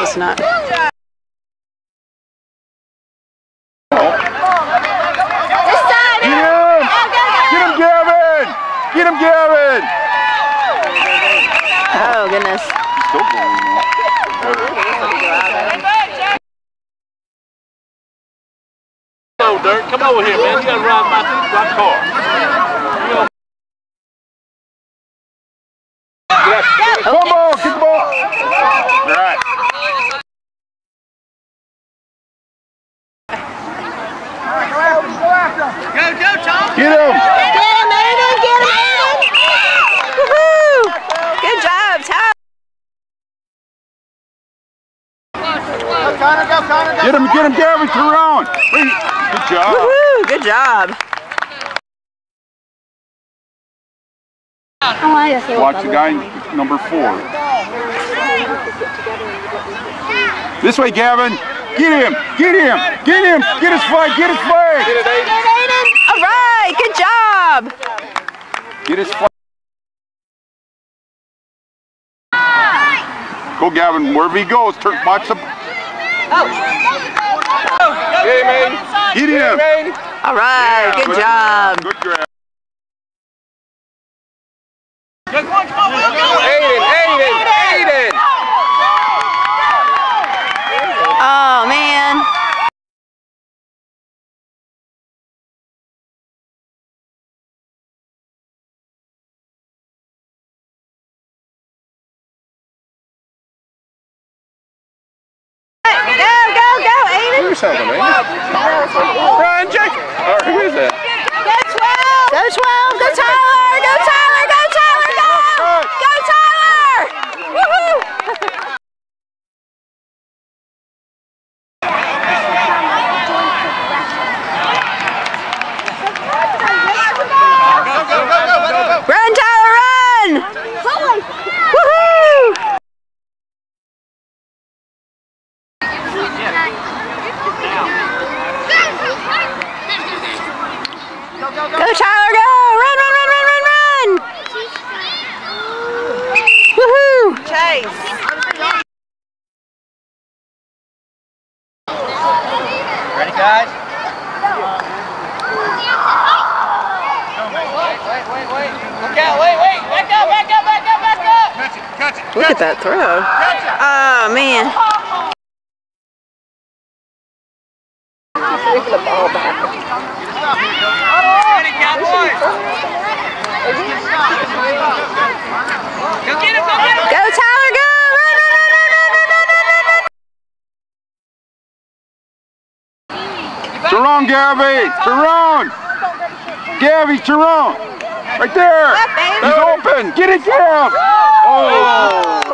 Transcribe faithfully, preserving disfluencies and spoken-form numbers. was not. Get him, Gavin! Oh, goodness. Hello, Dirt. Come over here, man. You gotta ride my, my car. Come on, get the ball. All right. Go, go, Tom! Get him! Connor, go, Connor, go. Get him, get him, Gavin, Caron. Good job. Woohoo, good job. Watch the guy number four. This way, Gavin. Get him, get him, get him, get his flag, get his flag. Get it, Aiden. All right, good job. Get his flag. Go, Gavin, wherever he goes, turn, watch the... Oh. Hey, man. Get him. All right. Yeah, good, good job. Good grab. Aiden, Aiden, Aiden. Oh, man. Seven, eh? Ryan, check. All right, who is that? Go twelve. Go twelve. Go Tyler. Go Tyler. Go Tyler. Go. Go Tyler. Woohoo! Go go go go go go! Run, Tyler, run! Woohoo! Go, Tyler, go! Run, run, run, run, run, run! Woohoo! Chase! Ready, guys? Wait, wait, wait, wait! Look out, wait, wait! Back up, back up, back up, back up! Catch it, catch it, catch it. Look at that throw. Oh, man. He's wriggling the ball back. Go get him, go get him! Go Tyler, go! Run, run, run, run, run, run, run, run, run! Tyrone, Gabby! Tyrone! Gabby, Tyrone! Right there! He's open! Get it, Gab! Oh!